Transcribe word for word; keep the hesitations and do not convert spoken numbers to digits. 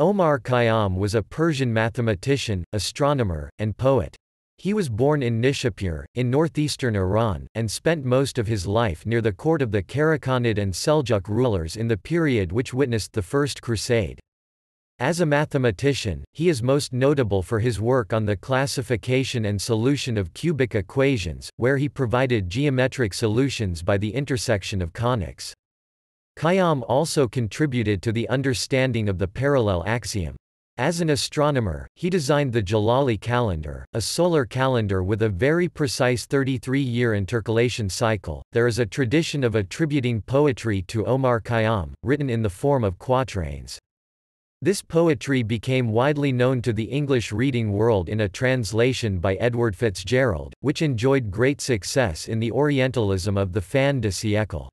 Omar Khayyam was a Persian mathematician, astronomer, and poet. He was born in Nishapur, in northeastern Iran, and spent most of his life near the court of the Karakhanid and Seljuk rulers in the period which witnessed the First Crusade. As a mathematician, he is most notable for his work on the classification and solution of cubic equations, where he provided geometric solutions by the intersection of conics. Khayyam also contributed to the understanding of the parallel axiom. As an astronomer, he designed the Jalali calendar, a solar calendar with a very precise thirty-three year intercalation cycle. There is a tradition of attributing poetry to Omar Khayyam, written in the form of quatrains. This poetry became widely known to the English reading world in a translation by Edward FitzGerald, which enjoyed great success in the Orientalism of the fin de siècle.